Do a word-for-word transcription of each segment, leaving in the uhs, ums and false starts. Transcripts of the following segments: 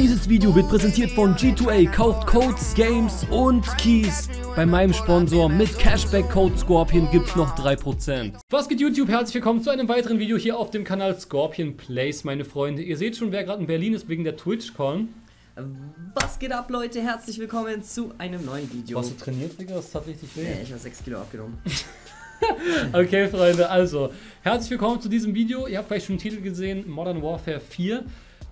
Dieses Video wird präsentiert von G zwei A. Kauft Codes, Games und Keys. Bei meinem Sponsor mit Cashback-Code Scorpion gibt's noch drei Prozent. Was geht YouTube? Herzlich willkommen zu einem weiteren Video hier auf dem Kanal Scorpion Plays, meine Freunde. Ihr seht schon, wer gerade in Berlin ist wegen der TwitchCon. Was geht ab, Leute? Herzlich willkommen zu einem neuen Video. Hast du trainiert, Digga? Das hat richtig weh. Ja, ich habe sechs Kilo abgenommen. Okay, Freunde, also, herzlich willkommen zu diesem Video. Ihr habt vielleicht schon den Titel gesehen, Modern Warfare vier.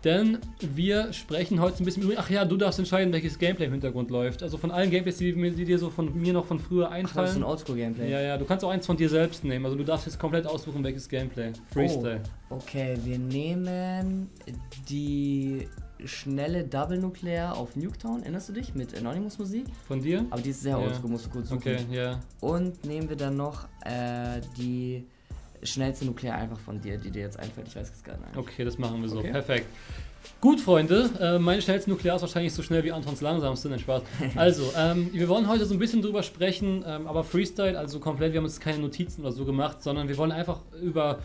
Denn wir sprechen heute ein bisschen über... Ach ja, du darfst entscheiden, welches Gameplay im Hintergrund läuft. Also von allen Gameplays, die, die dir so von mir noch von früher einfallen. Ach, das ist ein Oldschool-Gameplay. Ja, ja, du kannst auch eins von dir selbst nehmen. Also du darfst jetzt komplett aussuchen, welches Gameplay. Freestyle. Oh, okay, wir nehmen die... Schnelle Double Nuclear auf Nuketown, erinnerst du dich? Mit Anonymous Musik. Von dir? Aber die ist sehr oldschool, yeah. Musst du kurz suchen. Okay, yeah. Und nehmen wir dann noch äh, die schnellste Nuclear einfach von dir, die dir jetzt einfällt. Ich weiß es gar nicht. Okay, das machen wir so. Okay. Perfekt. Gut, Freunde, äh, meine schnellste Nuklear ist wahrscheinlich so schnell wie Antons langsamste, nein, Spaß. Also, ähm, wir wollen heute so ein bisschen drüber sprechen, ähm, aber Freestyle, also komplett, wir haben uns keine Notizen oder so gemacht, sondern wir wollen einfach über...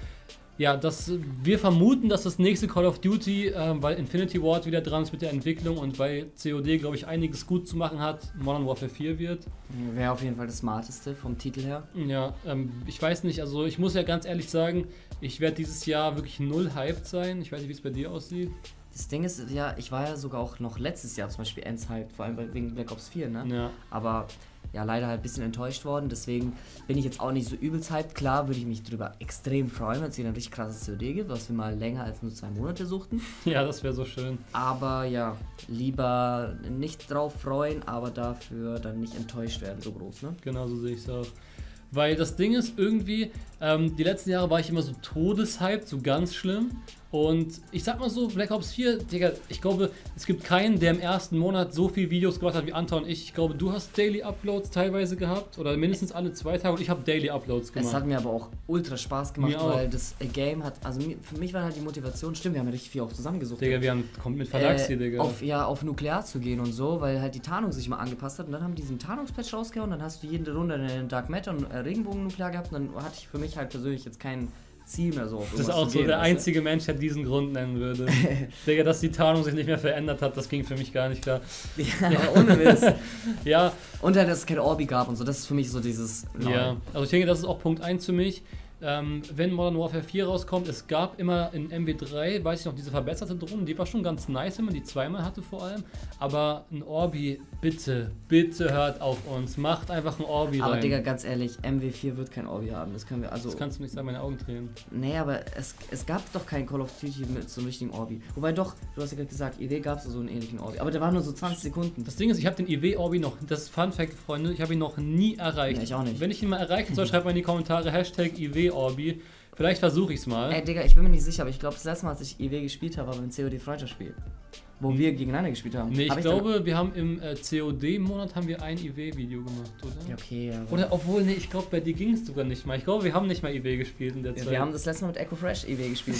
Ja, das, wir vermuten, dass das nächste Call of Duty, äh, weil Infinity Ward wieder dran ist mit der Entwicklung und weil C O D, glaube ich, einiges gut zu machen hat, Modern Warfare vier wird. Wäre auf jeden Fall das smarteste vom Titel her. Ja, ähm, ich weiß nicht, also ich muss ja ganz ehrlich sagen, ich werde dieses Jahr wirklich null hyped sein. Ich weiß nicht, wie es bei dir aussieht. Das Ding ist, ja, ich war ja sogar auch noch letztes Jahr zum Beispiel ends hyped, vor allem wegen Black Ops vier, ne? Ja. Aber... ja, leider halt ein bisschen enttäuscht worden, deswegen bin ich jetzt auch nicht so übelst hyped. Klar würde ich mich drüber extrem freuen, wenn es wieder ein richtig krasses C O D gibt, was wir mal länger als nur zwei Monate suchten. Ja, das wäre so schön. Aber ja, lieber nicht drauf freuen, aber dafür dann nicht enttäuscht werden, so groß, ne? Genau, so sehe ich es auch. Weil das Ding ist irgendwie, ähm, die letzten Jahre war ich immer so todeshyped, so ganz schlimm. Und ich sag mal so, Black Ops vier, Digga, ich glaube, es gibt keinen, der im ersten Monat so viele Videos gemacht hat wie Anton und ich. Ich glaube, du hast Daily Uploads teilweise gehabt oder mindestens alle zwei Tage und ich habe Daily Uploads gemacht. Es hat mir aber auch ultra Spaß gemacht, mir weil auch. Das Game hat, also für mich war halt die Motivation, stimmt, wir haben ja richtig viel auch zusammengesucht. Digga, wir haben kommt mit Verlags äh, hier, Digga. Auf, ja, auf Nuklear zu gehen und so, weil halt die Tarnung sich mal angepasst hat und dann haben die diesen Tarnungspatch rausgehauen und dann hast du jede Runde einen Dark Matter und äh, Regenbogen-Nuklear gehabt und dann hatte ich für mich halt persönlich jetzt keinen... Ziel mehr so auf das ist auch so gehen, der einzige du? Mensch, der diesen Grund nennen würde. Digga, dass die Tarnung sich nicht mehr verändert hat, das ging für mich gar nicht klar. Ja, ja. Ohne Witz. Ja. Und halt, dass es kein Orbi gab und so, das ist für mich so dieses... No. Ja, also ich denke, das ist auch Punkt eins für mich. Ähm, wenn Modern Warfare vier rauskommt, es gab immer in M W drei, weiß ich noch, diese verbesserte Drohne, die war schon ganz nice, wenn man die zweimal hatte vor allem, aber ein Orbi, bitte, bitte hört auf uns, macht einfach ein Orbi aber rein. Aber Digga, ganz ehrlich, M W vier wird kein Orbi haben, das können wir also... Das kannst du nicht sagen, meine Augen drehen. Nee, aber es, es gab doch kein Call of Duty mit so einem richtigen Orbi, wobei doch, du hast ja gerade gesagt, I W gab es so einen ähnlichen Orbi, aber der war nur so zwanzig Sekunden. Das Ding ist, ich habe den I W Orbi noch, das ist Fun Fact, Freunde, ich habe ihn noch nie erreicht. Ja, ich auch nicht. Wenn ich ihn mal erreichen soll, schreibt mal in die Kommentare, Hashtag I W Orbi. Vielleicht versuche ich es mal. Ey, Digga, ich bin mir nicht sicher, aber ich glaube, das letzte Mal, als ich I W gespielt habe, war beim C O D-Freundschaftsspiel. Wo hm. wir gegeneinander gespielt haben. Nee, ich, hab ich glaube, wir haben im äh, C O D-Monat haben wir ein I W-Video gemacht, oder? Ja, okay, ja. Oder, obwohl, nee, ich glaube, bei dir ging es sogar nicht mal. Ich glaube, wir haben nicht mal I W gespielt in der ja, Zeit. Wir haben das letzte Mal mit Echo Fresh I W gespielt.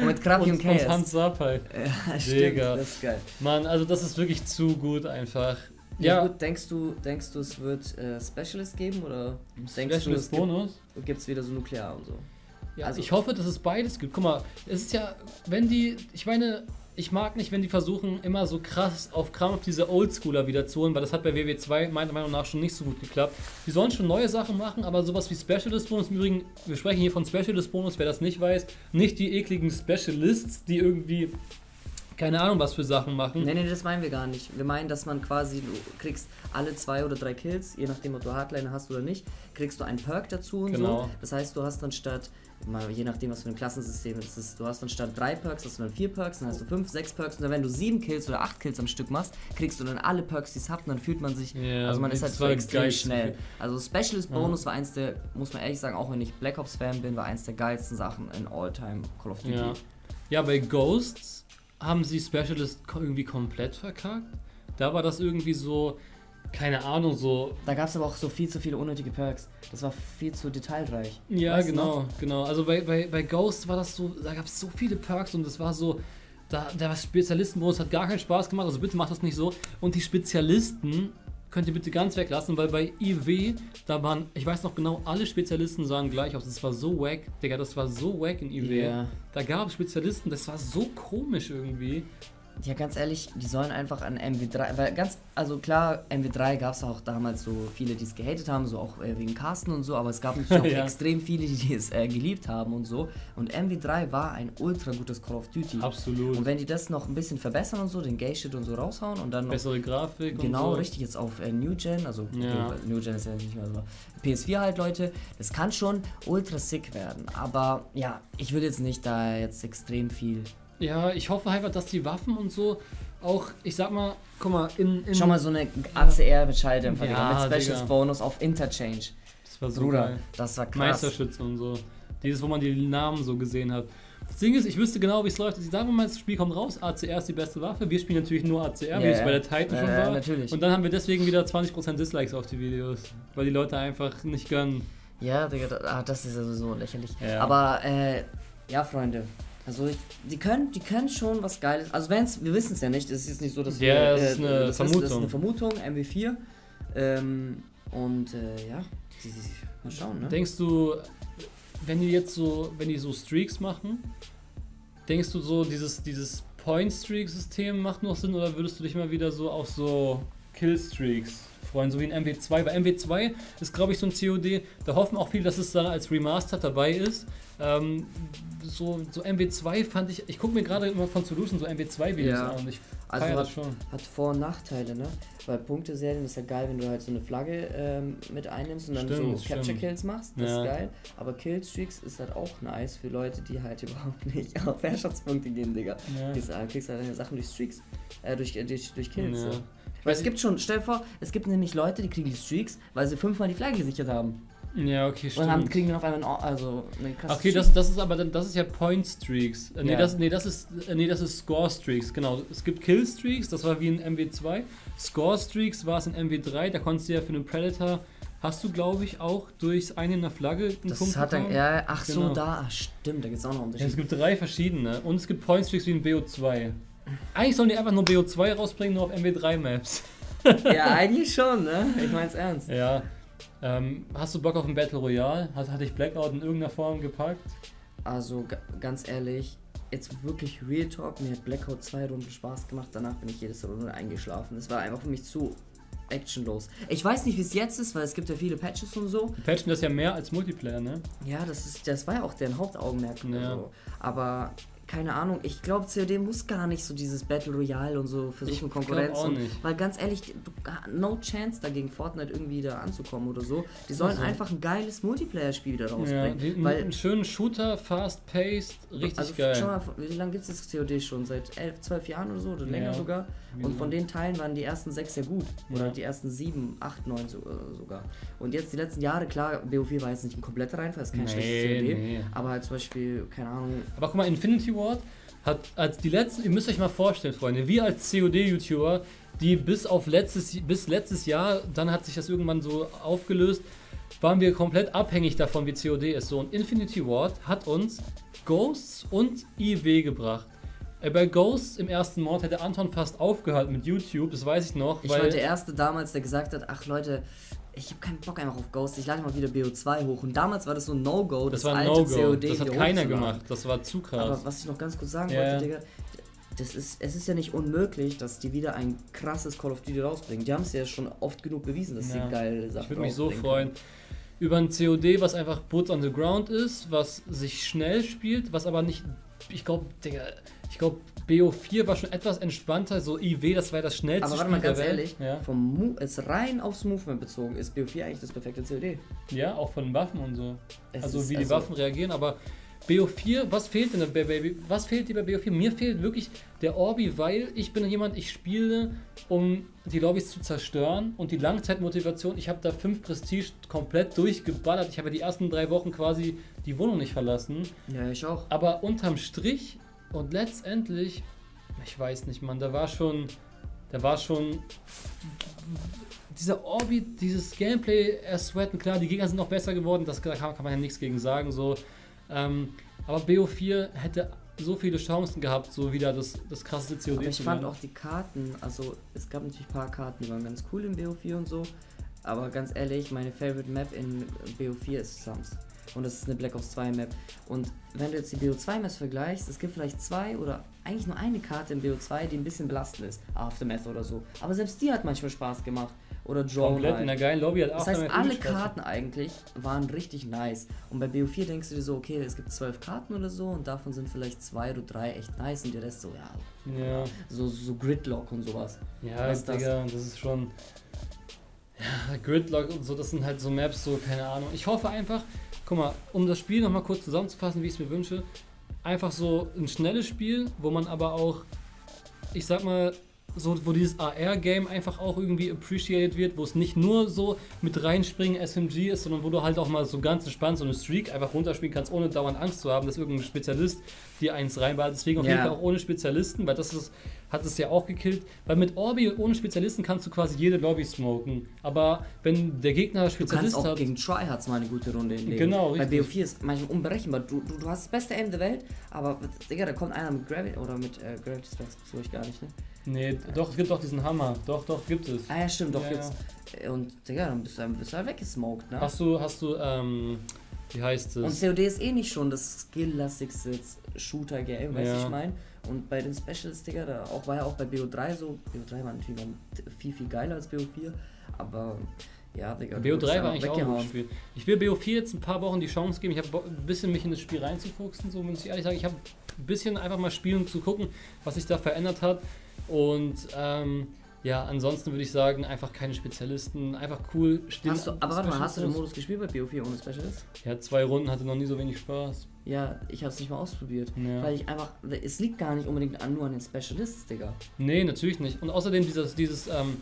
Und mit Grapionkays. Und Hans Sarpay. Ja, stimmt, Digga. Das ist geil. Mann, also das ist wirklich zu gut einfach. Ja, ja. Gut, denkst du, denkst du, es wird äh, Specialist geben oder Specialist Bonus? Und gibt es wieder so Nuklear und so? Ja, also ich hoffe, dass es beides gibt. Guck mal, es ist ja, wenn die, ich meine, ich mag nicht, wenn die versuchen, immer so krass auf Krampf diese Oldschooler wieder zu holen, weil das hat bei W W zwei meiner Meinung nach schon nicht so gut geklappt. Die sollen schon neue Sachen machen, aber sowas wie Specialist Bonus, im Übrigen, wir sprechen hier von Specialist Bonus, wer das nicht weiß, nicht die ekligen Specialists, die irgendwie. Keine Ahnung, was für Sachen machen. Nee, nee, das meinen wir gar nicht. Wir meinen, dass man quasi, du kriegst alle zwei oder drei Kills, je nachdem, ob du Hardliner hast oder nicht, kriegst du einen Perk dazu und genau. So. Das heißt, du hast dann statt, mal, je nachdem, was für ein Klassensystem es ist, du hast dann statt drei Perks, hast du dann vier Perks, dann hast du fünf, sechs Perks und dann, wenn du sieben Kills oder acht Kills am Stück machst, kriegst du dann alle Perks, die es hat und dann fühlt man sich, yeah, also man ist halt so extrem geil. Schnell. Also Specialist Bonus ja. War eins der, muss man ehrlich sagen, auch wenn ich Black Ops Fan bin, war eins der geilsten Sachen in All-Time Call of Duty. Ja, ja bei Ghosts haben sie Specialist irgendwie komplett verkackt. Da war das irgendwie so, keine Ahnung, so... Da gab es aber auch so viel zu viele unnötige Perks. Das war viel zu detailreich. Ja, weißt genau, noch? Genau. Also bei, bei, bei Ghost war das so, da gab es so viele Perks und das war so... Da, der Spezialistenbonus hat gar keinen Spaß gemacht, also bitte macht das nicht so. Und die Spezialisten könnt ihr bitte ganz weglassen, weil bei I W, da waren, ich weiß noch genau, alle Spezialisten sahen gleich aus. Das war so wack, Digga, das war so wack in I W. Yeah. Da gab es Spezialisten, das war so komisch irgendwie. Ja, ganz ehrlich, die sollen einfach an M W drei, weil ganz, also klar, M W drei gab es auch damals so viele, die es gehatet haben, so auch äh, wegen Carsten und so, aber es gab natürlich auch ja. extrem viele, die es äh, geliebt haben und so. Und M W drei war ein ultra gutes Call of Duty. Absolut. Und wenn die das noch ein bisschen verbessern und so, den Gay-Shit und so raushauen und dann noch... Bessere Grafik genau, und so. Richtig, jetzt auf äh, New Gen, also ja. okay, New Gen ist ja nicht mehr so... P S vier halt, Leute, das kann schon ultra sick werden, aber ja, ich will jetzt nicht da jetzt extrem viel... Ja, ich hoffe einfach, dass die Waffen und so auch, ich sag mal, guck mal, in... in Schau mal, so eine A C R mit Schalldämpfer, ja, mit Specialist Bonus auf Interchange. Das war so Bruder, geil. Das war krass. Meisterschütze und so. Dieses, wo man die Namen so gesehen hat. Das Ding ist, ich wüsste genau, wie es läuft. Ich sage mal, das Spiel kommt raus, A C R ist die beste Waffe. Wir spielen natürlich nur A C R, yeah. wie es bei der Titan äh, schon war. Natürlich. Und dann haben wir deswegen wieder zwanzig Prozent Dislikes auf die Videos, weil die Leute einfach nicht gönnen. Ja, Digga, das ist ja sowieso lächerlich. Ja. Aber, äh, ja, Freunde. Also, ich, die, können, die können schon was Geiles. Also, wenn's, wir wissen es ja nicht. Es ist jetzt nicht so, dass wir. Ja, das äh, ist eine das Vermutung. Ist, das ist eine Vermutung, M W vier. Ähm, und äh, ja, die, die, mal schauen, ne? Denkst du, wenn die jetzt so, wenn die so Streaks machen, denkst du so, dieses, dieses Point Streak-System macht noch Sinn oder würdest du dich mal wieder so auf so Kill Streaks freuen, so wie in M W zwei? Bei M W zwei ist, glaube ich, so ein C O D, da hoffen auch viele, dass es da als Remastered dabei ist. Ähm, so, so M W zwei fand ich, ich gucke mir gerade immer von Solution so M W zwei Videos ja. an und ich also feier das schon. Hat Vor- und Nachteile, ne? Weil Punkteserien ist ja geil, wenn du halt so eine Flagge ähm, mit einnimmst und dann stimmt, so Capture-Kills machst, das ja. ist geil. Aber Killstreaks ist halt auch nice für Leute, die halt überhaupt nicht auf Herrschaftspunkte gehen, Digga. Ja. Du kriegst halt deine Sachen durch Streaks, äh, durch, durch, durch Kills. Ja. So. Weil es gibt schon, stell dir vor, es gibt nämlich Leute, die kriegen die Streaks, weil sie fünfmal die Flagge gesichert haben. Ja, okay, stimmt. Und dann kriegen wir auf einmal eine, also eine krasse Okay, das, das ist aber dann, das ist ja Point Streaks. Äh, nee, ja. das, nee, das ist, äh, nee, das ist Score-Streaks, genau. Es gibt Kill Streaks, das war wie in M W zwei. Score-Streaks war es in M W drei, da konntest du ja für einen Predator, hast du, glaube ich, auch durchs Einnehmen der Flagge einen das Punkt hat dann, ja, ach genau. so, da, ach, stimmt, da gibt es auch noch einen Unterschied. Ja, es gibt drei verschiedene und es gibt Point Streaks wie in B O zwei. Eigentlich sollen die einfach nur B O zwei rausbringen, nur auf M W drei Maps. Ja, eigentlich schon, ne? Ich mein's ernst. Ja. Ähm, hast du Bock auf ein Battle Royale? Hat, hat dich Blackout in irgendeiner Form gepackt? Also, ganz ehrlich, jetzt wirklich Real Talk, mir hat Blackout zwei Runden Spaß gemacht, danach bin ich jedes Runde eingeschlafen. Es war einfach für mich zu actionlos. Ich weiß nicht, wie es jetzt ist, weil es gibt ja viele Patches und so. Patchen das ja mehr als Multiplayer, ne? Ja, das, ist, das war ja auch deren Hauptaugenmerk. Ja. So. Aber... keine Ahnung, ich glaube, C O D muss gar nicht so dieses Battle Royale und so versuchen, Konkurrenz und, weil ganz ehrlich, no chance dagegen Fortnite irgendwie da anzukommen oder so. Die sollen also. einfach ein geiles Multiplayer-Spiel wieder rausbringen. Ja, die, weil, einen schönen Shooter, fast-paced, richtig also, geil. Schau mal, wie lange gibt es das C O D schon? Seit elf, zwölf Jahren oder so oder länger ja. sogar. Und ja. von den Teilen waren die ersten sechs sehr gut. Oder ja. die ersten sieben, acht, neun so, äh, sogar. Und jetzt die letzten Jahre, klar, B O vier war jetzt nicht ein kompletter Reinfall, ist kein nee, schlechtes C O D. Nee. Aber halt zum Beispiel, keine Ahnung. Aber guck mal, Infinity Ward hat als die letzten, ihr müsst euch mal vorstellen, Freunde, wir als C O D-YouTuber, die bis auf letztes, bis letztes Jahr, dann hat sich das irgendwann so aufgelöst, waren wir komplett abhängig davon, wie C O D ist. So, und Infinity Ward hat uns Ghosts und I W gebracht. Bei Ghosts im ersten Mord hätte Anton fast aufgehört mit YouTube, das weiß ich noch. Ich weil war der Erste damals, der gesagt hat, ach Leute, ich habe keinen Bock einfach auf Ghosts, ich lade mal wieder B O zwei hoch. Und damals war das so ein No-Go, das, das war alte No-Go. C O D. Das hat keiner gemacht, das war zu krass. Aber was ich noch ganz kurz sagen yeah. wollte, Digga, das ist, es ist ja nicht unmöglich, dass die wieder ein krasses Call of Duty rausbringen. Die haben es ja schon oft genug bewiesen, dass sie ja. geile Sachen Ich würde mich so freuen. Über ein C O D, was einfach Boots on the Ground ist, was sich schnell spielt, was aber nicht, ich glaube, Digga, ich glaube, B O vier war schon etwas entspannter, so I W, das war das schnellste Spiel. Aber warte mal, ganz ehrlich, ja. vom ist rein aufs Movement bezogen, ist B O vier eigentlich das perfekte C O D. Ja, auch von den Waffen und so. Es also wie also die Waffen reagieren, aber B O vier, was fehlt denn bei Baby? Was fehlt dir bei B O vier? Mir fehlt wirklich der Orbi, weil ich bin jemand, ich spiele, um die Lobbys zu zerstören und die Langzeitmotivation, ich habe da fünf Prestige komplett durchgeballert. Ich habe die ersten drei Wochen quasi die Wohnung nicht verlassen. Ja, ich auch. Aber unterm Strich und letztendlich, ich weiß nicht, Mann, da war schon, da war schon dieser Orbi, dieses Gameplay ersweaten, klar, die Gegner sind noch besser geworden, das kann, kann man ja nichts gegen sagen, so. Ähm, aber B O vier hätte so viele Chancen gehabt, so wieder das, das krasse C O D. Aber ich fand machen. auch die Karten, also es gab natürlich ein paar Karten, die waren ganz cool in B O vier und so, aber ganz ehrlich, meine Favorite Map in B O vier ist Slums. Und das ist eine Black Ops zwei Map. Und wenn du jetzt die B O zwei Maps vergleichst, es gibt vielleicht zwei oder eigentlich nur eine Karte im B O zwei, die ein bisschen belastend ist. Aftermath oder so. Aber selbst die hat manchmal Spaß gemacht. Oder Drone. Komplett in der geilen Lobby hat Aftermath. Das heißt, alle Karten eigentlich waren richtig nice. Und bei B O vier denkst du dir so, okay, es gibt zwölf Karten oder so und davon sind vielleicht zwei oder drei echt nice und der Rest so, ja. Ja. So, so Gridlock und sowas. Ja, das, Digga, das ist schon... Ja, Gridlock und so, das sind halt so Maps, so, keine Ahnung. Ich hoffe einfach, guck mal, um das Spiel nochmal kurz zusammenzufassen, wie ich es mir wünsche, einfach so ein schnelles Spiel, wo man aber auch, ich sag mal, so, wo dieses A R-Game einfach auch irgendwie appreciated wird, wo es nicht nur so mit reinspringen S M G ist, sondern wo du halt auch mal so ganz entspannt so eine Streak einfach runterspielen kannst, ohne dauernd Angst zu haben, dass irgendein Spezialist dir eins reinballert. Deswegen auf yeah. jeden Fall auch ohne Spezialisten, weil das ist, hat es ja auch gekillt. Weil mit Orbi und ohne Spezialisten kannst du quasi jede Lobby smoken. Aber wenn der Gegner Spezialist hat... Du kannst auch gegen Tryhards mal eine gute Runde hinlegen. Genau, richtig. Bei B O vier ist manchmal unberechenbar. Du, du, du hast das beste Aim der Welt, aber Digga, da kommt einer mit Gravity... Oder mit äh, Gravity Strikes, das ich gar nicht, ne? Nee, doch, es gibt doch diesen Hammer. Doch, doch, gibt es. Ah ja, stimmt, doch, ja, gibt's. Ja. Und Digga, dann bist du, bist du halt weggesmoked, ne? Hast du, hast du, ähm, wie heißt es? Und C O D ist eh nicht schon das skilllastigste Shooter-Game, weißt du, ja. ich mein? Und bei den Specials, Digga, da auch, war ja auch bei B O drei so. B O drei war natürlich noch viel, viel geiler als B O vier, aber... Ja, Digga, B O drei war eigentlich auch ein gutes Spiel. Ich will B O vier jetzt ein paar Wochen die Chance geben. Ich habe ein bisschen mich in das Spiel reinzufuchsen, so muss ich ehrlich sagen. Ich habe ein bisschen einfach mal spielen, um zu gucken, was sich da verändert hat. Und ähm, ja, ansonsten würde ich sagen, einfach keine Spezialisten, einfach cool. Hast du, aber warte mal, hast du den Modus gespielt bei B O vier ohne Specialist? Ja, zwei Runden, hatte noch nie so wenig Spaß. Ja, ich habe es nicht mal ausprobiert, ja. weil ich einfach, es liegt gar nicht unbedingt an, nur an den Specialists, Digga. Nee, natürlich nicht. Und außerdem dieses, dieses ähm,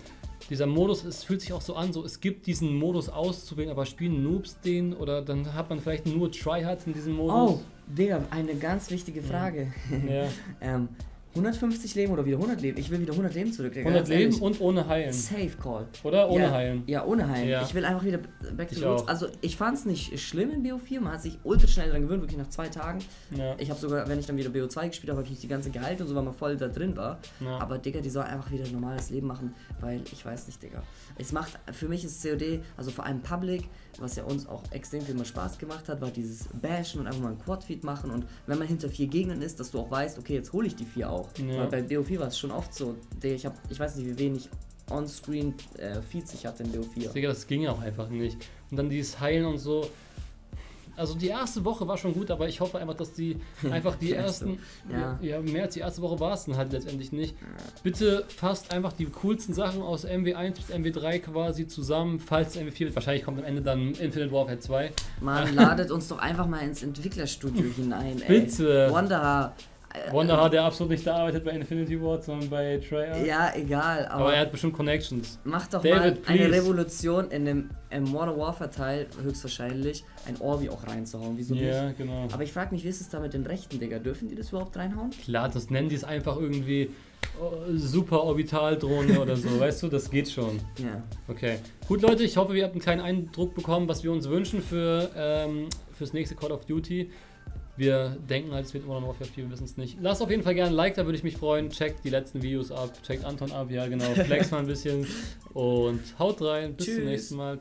dieser Modus, es fühlt sich auch so an, so es gibt diesen Modus auszuwählen, aber spielen Noobs den oder dann hat man vielleicht nur Tryhards in diesem Modus. Oh, Digga, eine ganz wichtige Frage. Ja. Ja. ähm, hundertfünfzig Leben oder wieder hundert Leben? Ich will wieder hundert Leben zurück, Digga. hundert Leben und ohne Heilen. Safe Call. Oder ohne ja, Heilen. Ja, ohne Heilen. Ja. Ich will einfach wieder back to the roots. Also ich fand es nicht schlimm in B O vier, man hat sich ultra schnell daran gewöhnt, wirklich nach zwei Tagen. Ja. Ich habe sogar, wenn ich dann wieder B O zwei gespielt habe, habe ich die ganze gehalten und so, weil man voll da drin war. Ja. Aber Digga, die soll einfach wieder ein normales Leben machen, weil ich weiß nicht, Digga. Es macht, für mich ist C O D, also vor allem Public, was ja uns auch extrem viel mehr Spaß gemacht hat, war dieses Bashen und einfach mal einen Quadfeed machen und wenn man hinter vier Gegnern ist, dass du auch weißt, okay, jetzt hole ich die vier auf. Ja. Weil bei B O vier war es schon oft so, ich, hab, ich weiß nicht, wie wenig on-screen äh, Feeds ich hatte in B O vier. Digga, das ging auch einfach nicht. Und dann dieses Heilen und so. Also die erste Woche war schon gut, aber ich hoffe einfach, dass die einfach die ersten, ja. ja mehr als die erste Woche war es dann halt letztendlich nicht. Bitte fasst einfach die coolsten Sachen aus M W eins bis M W drei quasi zusammen, falls M W vier wird. Wahrscheinlich kommt am Ende dann Infinity Warfare zwei. Man, ladet uns doch einfach mal ins Entwicklerstudio hinein, ey. Bitte! Wonder. Wonderhaar, der absolut nicht da arbeitet bei Infinity Ward, sondern bei Treyarch. Ja, egal. Aber, aber er hat bestimmt Connections. Mach doch David, mal eine please. Revolution in dem im Modern Warfare Teil, höchstwahrscheinlich, ein Orbi auch reinzuhauen. Wieso nicht? Ja, genau. Aber ich frage mich, wie ist es da mit den Rechten, Digga? Dürfen die das überhaupt reinhauen? Klar, das nennen die es einfach irgendwie super Orbitaldrohne oder so, weißt du, das geht schon. Ja. Okay. Gut, Leute, ich hoffe, ihr habt einen kleinen Eindruck bekommen, was wir uns wünschen für ähm, fürs nächste Call of Duty. Wir denken halt, es wird Modern Warfare vier, wir wissen es nicht. Lasst auf jeden Fall gerne ein Like, da würde ich mich freuen. Checkt die letzten Videos ab, checkt Anton ab, ja genau, flex mal ein bisschen und haut rein. Bis Tschüss. Zum nächsten Mal.